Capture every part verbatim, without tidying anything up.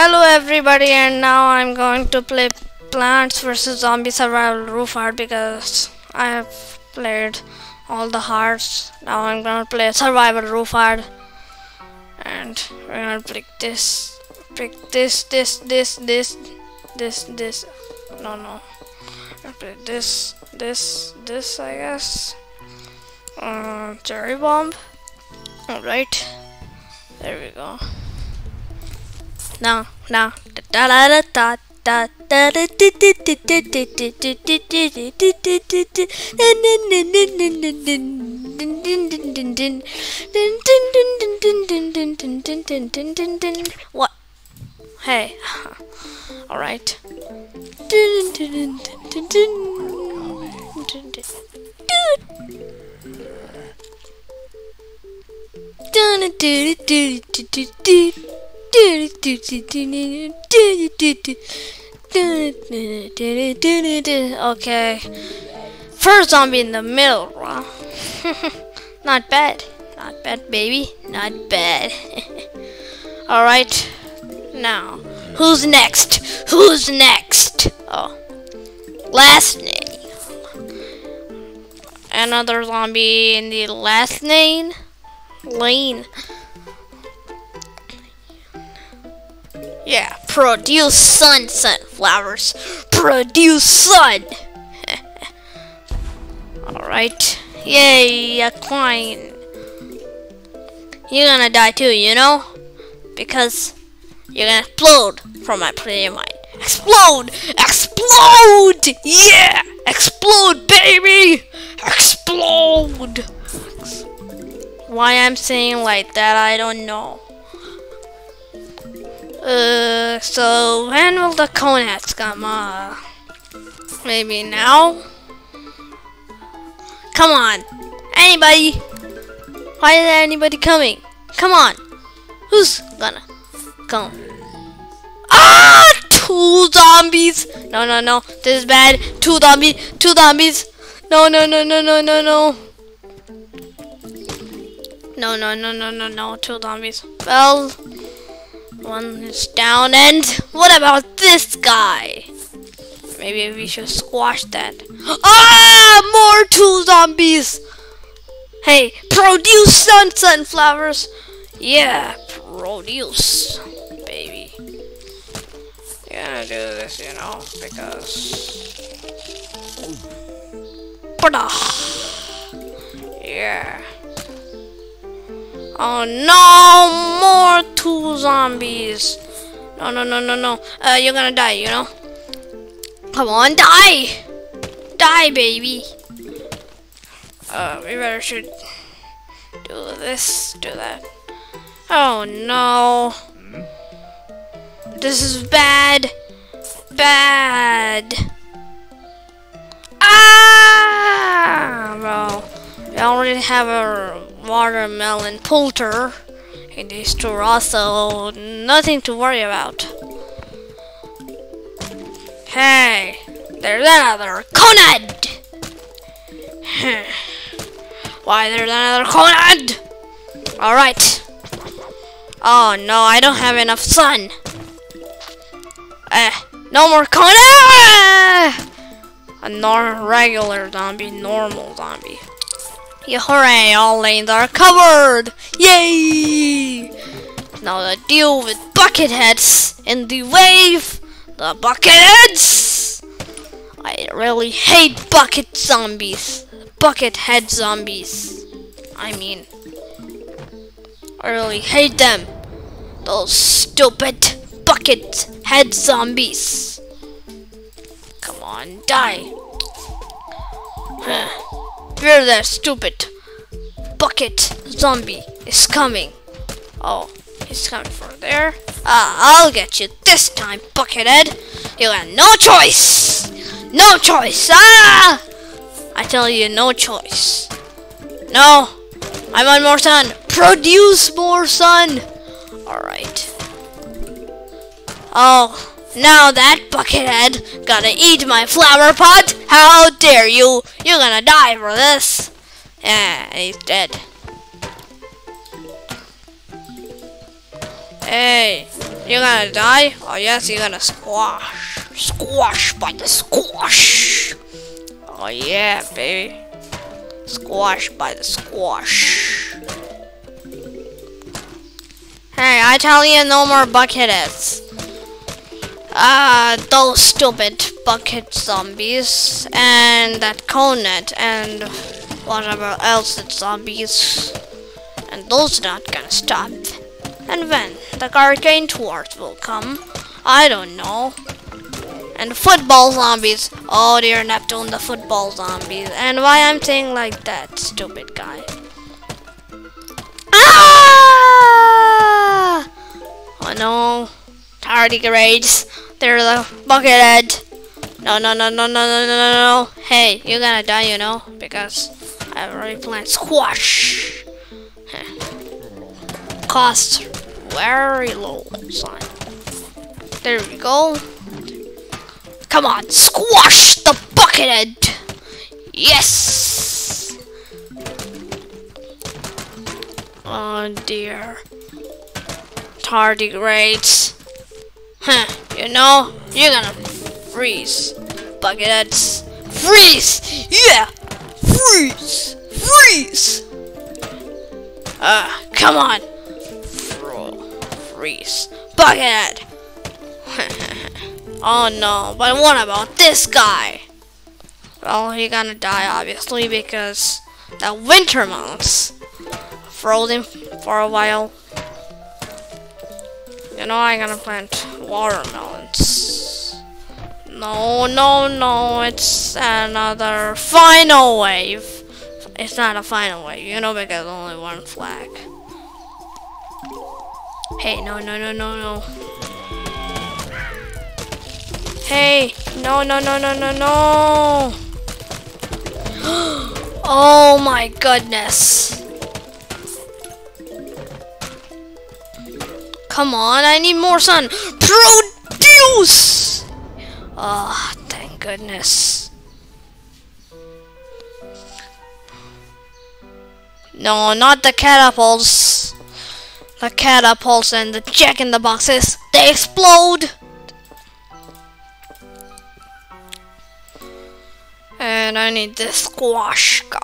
Hello everybody, and now I'm going to play Plants versus. Zombie Survival Roof Hard because I have played all the hards. Now I'm going to play Survival Roof Hard, and we're going to pick this, pick this, this, this, this, this, this, no, no, I'll pick this, this, this, I guess, uh, Cherry Bomb, alright, there we go. Now, now, da da da da da da da da da da da da da da da Okay, first zombie in the middle, bro. Not bad, not bad, baby, not bad. All right, now who's next? Who's next? Oh, last name. Another zombie in the last name lane. Yeah, produce sun, sunflowers. Produce sun. All right. Yay, a coin. You're gonna die too, you know, because you're gonna explode from my player mind. Explode, explode. Yeah, explode, baby. Explode. Why I'm saying like that, I don't know. Uh, so when will the coneheads come? Uh, maybe now? Come on! Anybody! Why is there anybody coming? Come on! Who's gonna come? Ah! Two zombies! No, no, no. This is bad. Two zombies! Two zombies! No, no, no, no, no, no, no. No, no, no, no, no, no. Two zombies. Well... one is down, and what about this guy? Maybe we should squash that. Ah! More two zombies! Hey, produce sun, sunflowers! Yeah, produce, baby. You're gonna do this, you know, because... yeah. Oh no, more two zombies. No, no, no, no, no. Uh, you're gonna die, you know? Come on, die! Die, baby! Uh, we better should do this, do that. Oh no. This is bad. Bad. Ah! Bro, we already have a Watermelon Poulter in these two raw, so nothing to worry about. Hey, there's another conehead. Why there's another conehead? All right. Oh no, I don't have enough sun. Eh, no more conehead. A normal, regular zombie, normal zombie. Yeah, hooray, all lanes are covered! Yay! Now the deal with Bucketheads in the wave! The Bucketheads! I really hate bucket zombies. Buckethead zombies. I mean, I really hate them. Those stupid bucket head zombies. Come on, die. Huh. Fear that stupid bucket zombie is coming. Oh, he's coming from there. Ah, I'll get you this time, Buckethead. You got no choice. No choice. Ah! I tell you, no choice. No, I want more sun. Produce more sun. All right. Oh, now that Buckethead gotta eat my flower pot. How dare you! You're gonna die for this! Yeah, he's dead. Hey, You're gonna die? Oh yes, you're gonna squash. Squash by the squash. Oh yeah, baby. Squash by the squash. Hey, I tell you, no more bucketheads. Ah, uh, those stupid bucket zombies and that conet and whatever else that zombies. And those not gonna stop. And then the Arcane Twart will come. I don't know. And football zombies. Oh dear Neptune, the football zombies. And why I'm saying like that, stupid guy. Ah! Oh no. Tardigrades. They're the buckethead. No, no, no, no, no, no, no, no. Hey, you're gonna die, you know, because I already planned squash. Cost very low. Sign. There we go. Come on, squash the buckethead. Yes. Oh dear. Tardigrades. Huh? You know you're gonna freeze, bucketheads. Freeze! Yeah. Freeze! Freeze! Ah, uh, come on. Freeze. Buckethead! Oh no, but what about this guy? Well, he's gonna die obviously because the winter melons froze him for a while. You know I'm gonna plant watermelons. No, no, no, it's another final wave. It's not a final wave, you know, because only one flag. Hey, no, no, no, no, no. Hey, no, no, no, no, no, no. Oh my goodness. Come on, I need more sun. Produce! Oh, thank goodness. No, not the catapults. The catapults and the jack-in-the-boxes, they explode! And I need this squash guy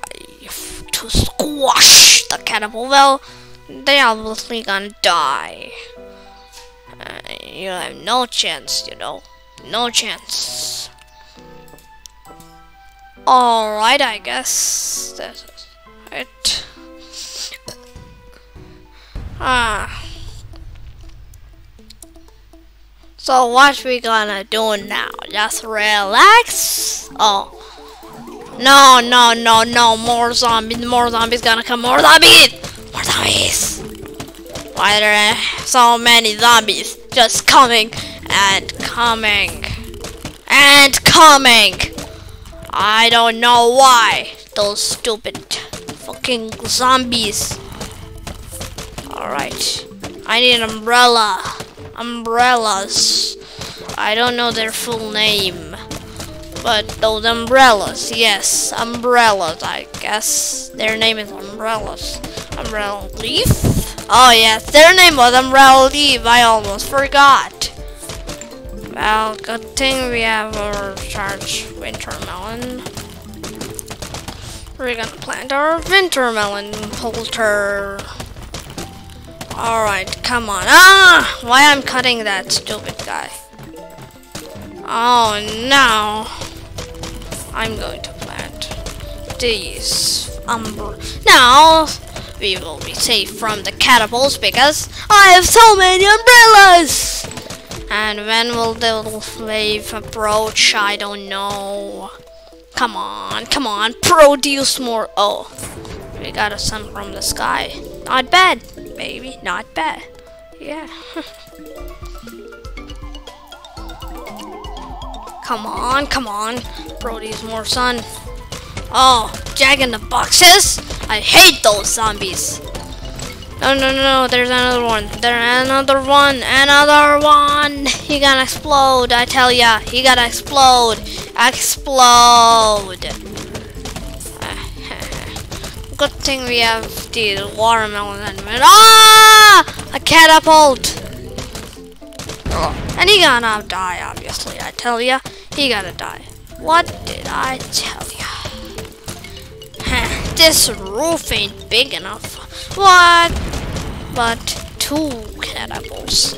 to squash the catapult. Well, they obviously gonna die. Uh, you have no chance, you know. No chance. Alright, I guess that's it. Ah. So what we gonna do now? Just relax? Oh. No, no, no, no. More zombies. More zombies gonna come. More zombies! More zombies! Why are there so many zombies just coming and coming and coming? I don't know why. Those stupid fucking zombies. Alright, I need an umbrella. Umbrellas. I don't know their full name. But those umbrellas, yes. Umbrellas, I guess. Their name is umbrellas. Umbrella Leaf? Oh yes, their name was Umbrella Leaf. I almost forgot. Well, good thing we have our charged winter melon. We're gonna plant our winter melon poulter. Alright, come on. Ah! Why I'm cutting that stupid guy. Oh no. I'm going to plant these umber. Now we will be safe from the catapults because I have so many umbrellas! And when will the wave approach? I don't know. Come on, come on. Produce more. Oh. We got a sun from the sky. Not bad. Baby, not bad. Yeah. Come on, come on. Brody's more sun. Oh, jack in the boxes. I hate those zombies. No, no, no, there's another one. There's another one. Another one. He gonna explode, I tell ya. He gotta explode. Explode. Good thing we have the watermelon and ah! A catapult! And he gonna die, obviously, I tell ya. He gonna die. What did I tell ya? This roof ain't big enough. What? But two catapults.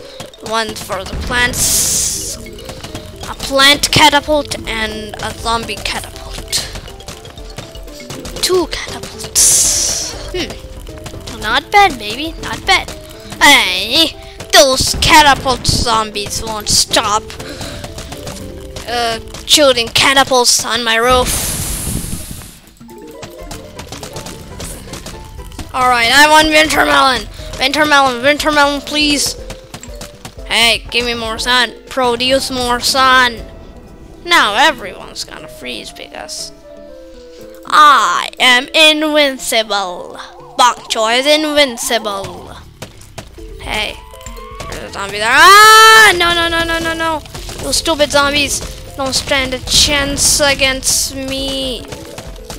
One for the plants. A plant catapult and a zombie catapult. Two catapults. Hmm. Not bad, baby. Not bad. Hey! Those catapult zombies won't stop uh, shooting catapults on my roof. Alright, I want Winter Melon! Winter Melon, Winter Melon, please! Hey, give me more sun! Produce more sun! Now everyone's gonna freeze because I am invincible! Bok Choy is invincible! Hey, there's a zombie there. Ah! No, no, no, no, no, no! You stupid zombies! Don't stand a chance against me!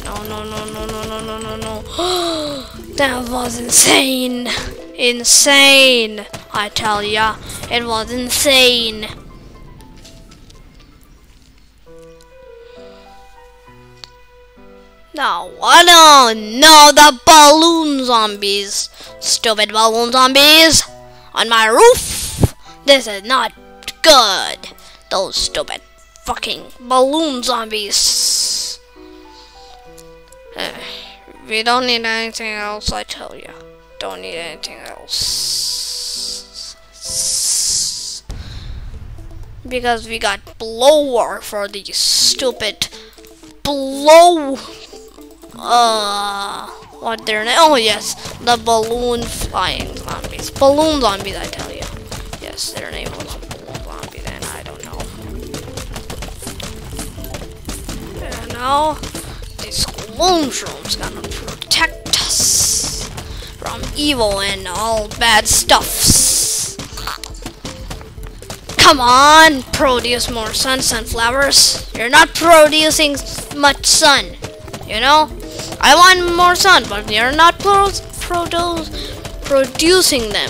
No, no, no, no, no, no, no, no, no. That was insane. Insane. I tell ya. It was insane. No, I don't know the balloon zombies. Stupid balloon zombies. On my roof. This is not good. Those stupid fucking balloon zombies. We don't need anything else, I tell you. Don't need anything else. Because we got blower for the stupid blow. Uh, what their name? Oh, yes. The balloon flying zombies. Balloon zombies, I tell you. Yes, their name was a balloon zombie, then I don't know. And now. Gloom-shroom's gonna protect us from evil and all bad stuffs. Come on, produce more sun, sunflowers. You're not producing much sun, you know? I want more sun, but you're not pro produ producing them.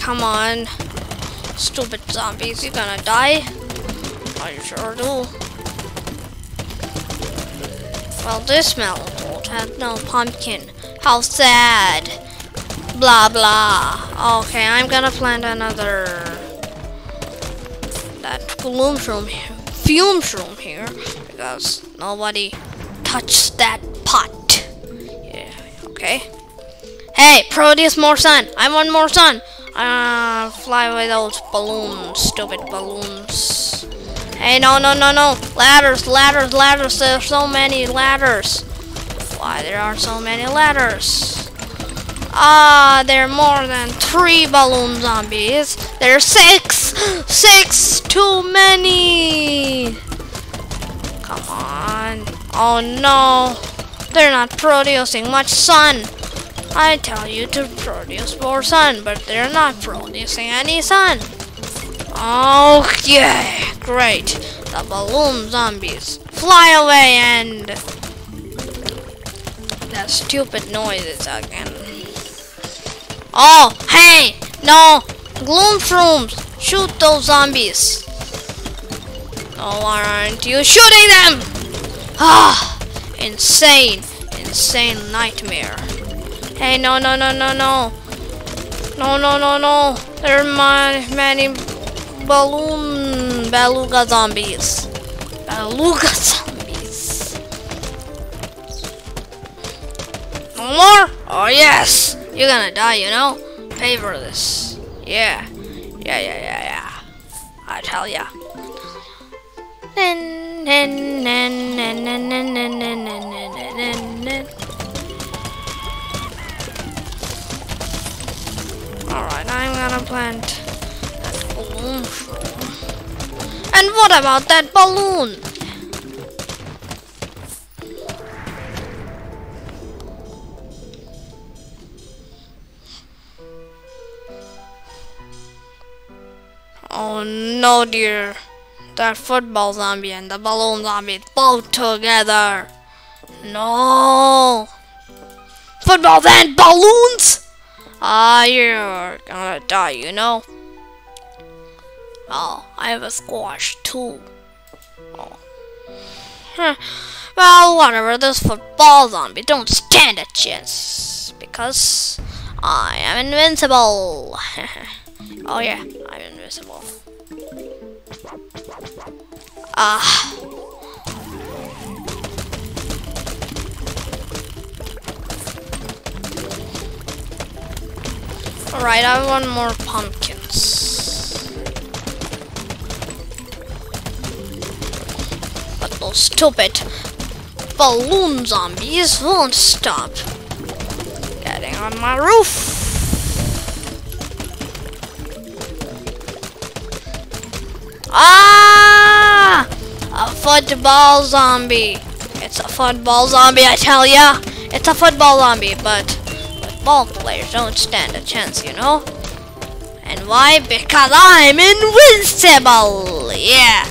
Come on, stupid zombies, you gonna die? I sure do. Well, this Melon Pult has no pumpkin. How sad. Blah, blah. Okay, I'm gonna plant another... That Gloom-shroom here. Fume-shroom here. Because nobody touched that pot. Yeah, okay. Hey, produce more sun. I want more sun. Uh, fly with those balloons, stupid balloons. Hey, no, no, no, no. Ladders, ladders, ladders. There are so many ladders. Why, there are so many ladders. Ah, there are more than three balloon zombies. There are six. Six too many. Come on. Oh, no. They're not producing much sun. I tell you to produce more sun, but they're not producing any sun. Okay, great. The balloon zombies fly away and... That stupid noises again. Oh, hey! No! Gloom-shrooms! Shoot those zombies! Oh, aren't you shooting them? Ah! Insane, insane nightmare. Hey, no, no, no, no, no. No, no, no, no. There are my many balloon... Beluga zombies. Beluga zombies. No more? Oh, yes. You're gonna die, you know? Pay for this. Yeah. Yeah, yeah, yeah, yeah. I tell ya. Nen, nen, nen, nen, nen, nen, nen, nen, nen, nen, nen. Alright, I'm gonna plant that balloon shroom. And what about that balloon? Oh no, dear. That football zombie and the balloon zombie both together. No. Football then, balloons! Ah, uh, you're gonna die, you know? Oh, I have a squash too. Oh. Huh. Well, whatever, this football zombie don't stand a chance. Because I am invincible. Oh yeah, I'm invincible. Ah. Alright, I want more pumpkins. But those stupid balloon zombies won't stop getting on my roof. Ah! A football zombie. It's a football zombie, I tell ya. It's a football zombie, but football players don't stand a chance, you know? And why? Because I'm invincible! Yeah!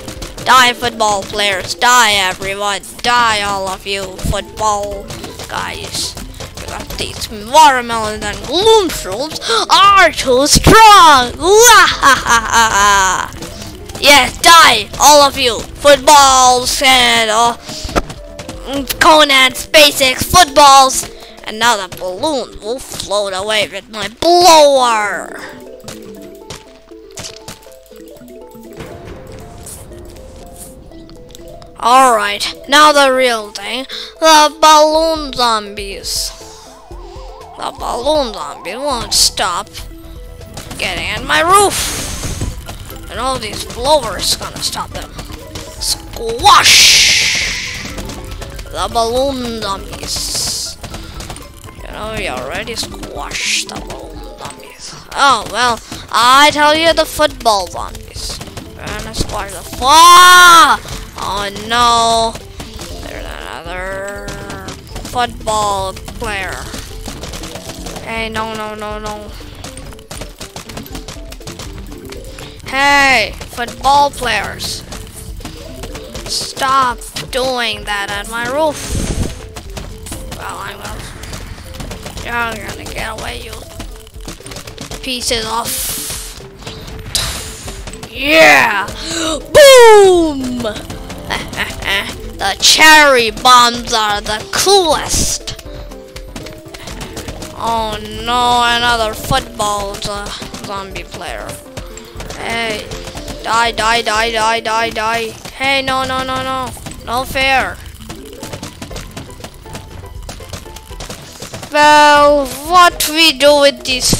Die, football players. Die, everyone. Die, all of you football guys. Because these watermelons and gloom-shrooms are too strong! Wahahaha! Yes, die, all of you! Footballs and uh, Conan, SpaceX, footballs! And now the balloon will float away with my blower! Alright, now the real thing, the balloon zombies. The balloon zombie won't stop getting at my roof. And all these blowers gonna stop them. Squash! The balloon zombies. You know, we already squashed the balloon zombies. Oh, well, I tell you, the football zombies. We're gonna squash the fo- Oh no! There's another football player. Hey, no, no, no, no. Hey, football players, stop doing that at my roof. Well, I'm gonna... You're gonna get away, you pieces of... Yeah! Boom! The cherry bombs are the coolest. Oh no, another football zombie player. Hey, die, die, die, die, die, die. Hey, no, no, no, no. No fair. Well, what we do with these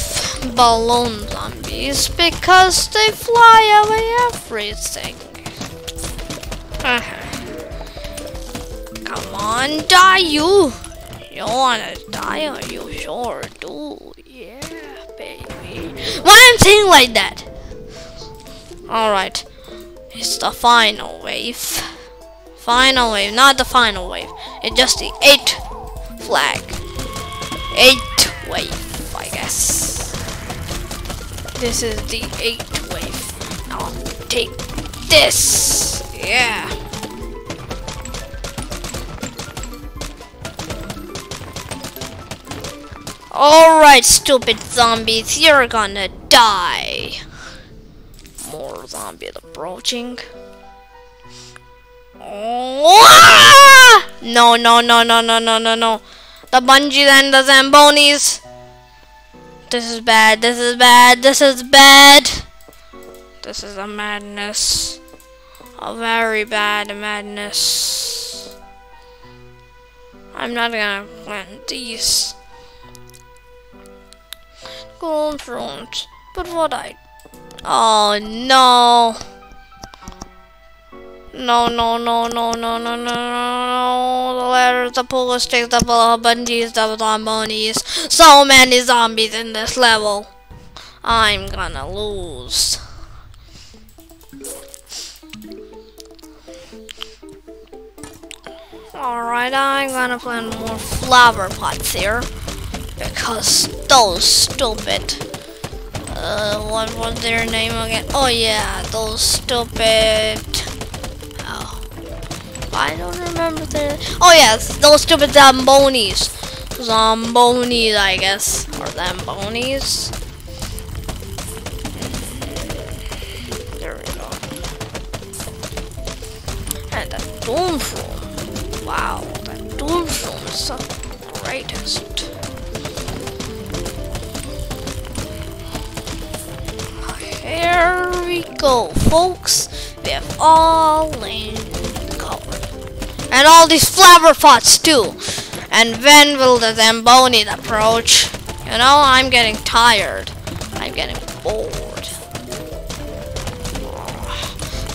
balloon zombies, because they fly away everything. Come on, die, you. You wanna die, or you sure do. Yeah, baby. Why I'm saying like that? Alright, it's the final wave. Final wave, not the final wave. It's just the eight flag. Eight wave, I guess. This is the eight wave. Now take this. Yeah. Alright, stupid zombies, you're gonna die. More zombies approaching. Oh, ah! No, no, no, no, no, no, no, no. The bungees and the zambonis. This is bad. This is bad. This is bad. This is a madness. A very bad madness. I'm not gonna plant these. Go on front. But what I. Oh no. No, no, no, no, no, no, no, no. The ladders, the pogo sticks, the bungees, the zombies. So many zombies in this level. I'm gonna lose. Alright, I'm gonna plant more flower pots here. Because those stupid. Uh, what was their name again? Oh yeah, those stupid... Oh. I don't remember the... Oh yeah, it's those stupid Zambonis. Zombonis, I guess. Or Zambonis. There we go. And that Doom Shroom. Wow, that Doom Shroom is the greatest. Here we go, folks. We have all lanes covered. And all these flower pots too. And when will the Zamboni approach? You know, I'm getting tired. I'm getting bored.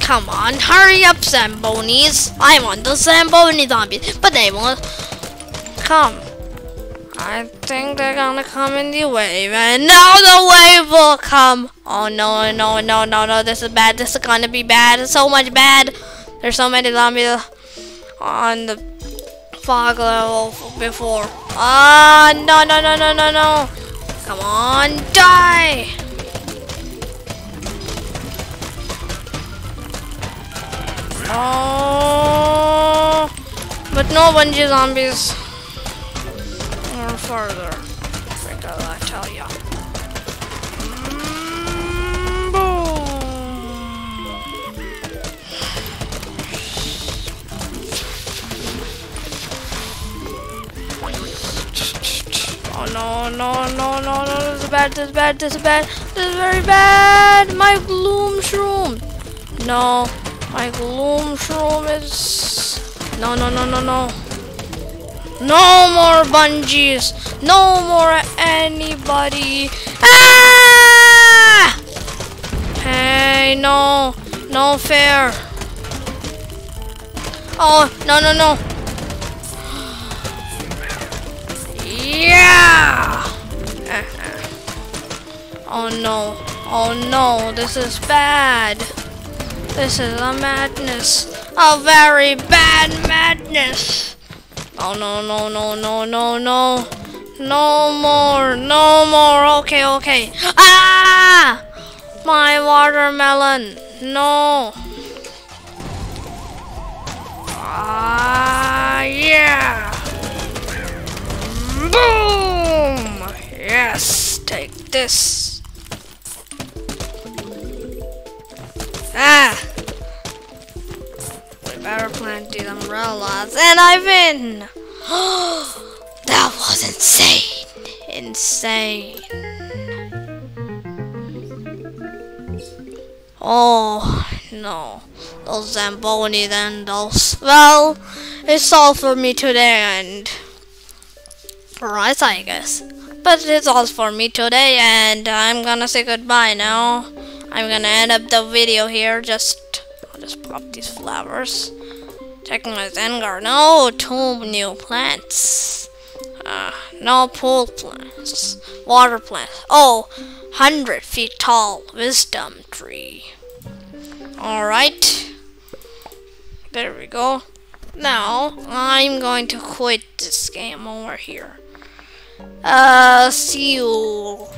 Come on, hurry up, Zambonis. I want the Zamboni zombies, but they won't come. I think they're gonna come in the wave, and now the wave will come. Oh no, no, no, no, no, this is bad. This is gonna be bad. It's so much bad. There's so many zombies on the fog level before. Ah, oh, no, no, no, no, no, no. Come on, die. Oh, but no bungee zombies. Or further, because I tell ya. Mm, boom. Oh no, no, no, no, no, this is bad, this is bad, this is bad, this is very bad. My Gloom-shroom. No, my Gloom-shroom is... No, no, no, no, no. No more bungees. No more anybody. Ah! Hey, no. No fair. Oh, no, no, no. Yeah! Oh, no. Oh, no. This is bad. This is a madness. A very bad madness. Oh no no no no no no no more no more okay okay ah my watermelon no ah yeah boom yes take this ah better plant these umbrellas, and I win! That was insane! Insane! Oh, no. Those Zamboni and those... Well, it's all for me today, and... Alright, I guess. But it's all for me today, and I'm gonna say goodbye now. I'm gonna end up the video here, just... Just pop these flowers. Checking my Zengar. No two new plants. Uh, no pool plants. Water plants. Oh, one hundred feet tall wisdom tree. Alright. There we go. Now, I'm going to quit this game over here. Uh, see you.